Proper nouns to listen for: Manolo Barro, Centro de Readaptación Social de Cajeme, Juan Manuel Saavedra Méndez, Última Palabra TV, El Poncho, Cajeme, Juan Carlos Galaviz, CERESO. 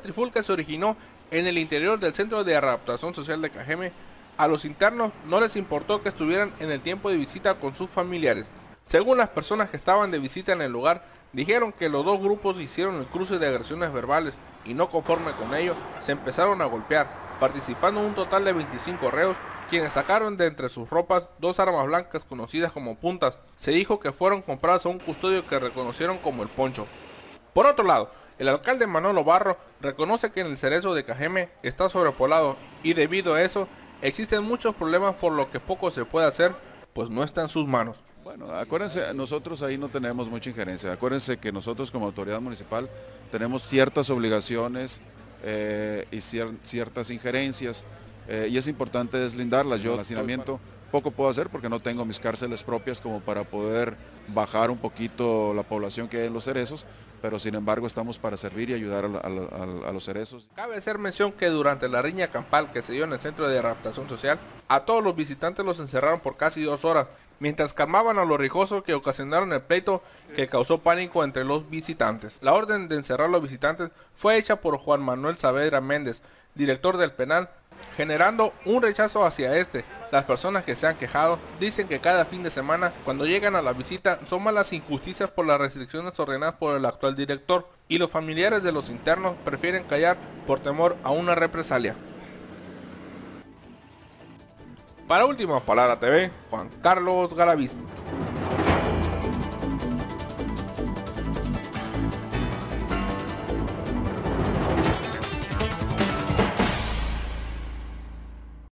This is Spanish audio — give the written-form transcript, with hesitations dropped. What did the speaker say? trifulca se originó en el interior del Centro de Adaptación Social de Cajeme. A los internos no les importó que estuvieran en el tiempo de visita con sus familiares. Según las personas que estaban de visita en el lugar, dijeron que los dos grupos hicieron el cruce de agresiones verbales y, no conforme con ello, se empezaron a golpear, participando un total de 25 reos, quienes sacaron de entre sus ropas dos armas blancas conocidas como puntas. Se dijo que fueron compradas a un custodio que reconocieron como El Poncho. Por otro lado, el alcalde Manolo Barro reconoce que en el Cereso de Cajeme está sobrepoblado y debido a eso existen muchos problemas, por lo que poco se puede hacer, pues no está en sus manos. Bueno, acuérdense, nosotros ahí no tenemos mucha injerencia. Acuérdense que nosotros como autoridad municipal tenemos ciertas obligaciones y ciertas injerencias y es importante deslindarlas. Yo, el hacinamiento, poco puedo hacer porque no tengo mis cárceles propias como para poder bajar un poquito la población que hay en los cerezos, pero sin embargo estamos para servir y ayudar a los cerezos. Cabe hacer mención que durante la riña campal que se dio en el Centro de Adaptación Social, a todos los visitantes los encerraron por casi 2 horas, mientras calmaban a los rijosos que ocasionaron el pleito que causó pánico entre los visitantes. La orden de encerrar a los visitantes fue hecha por Juan Manuel Saavedra Méndez, director del penal, generando un rechazo hacia este. Las personas que se han quejado dicen que cada fin de semana, cuando llegan a la visita, son más las injusticias por las restricciones ordenadas por el actual director, y los familiares de los internos prefieren callar por temor a una represalia. Para Última Palabra TV, Juan Carlos Galaviz.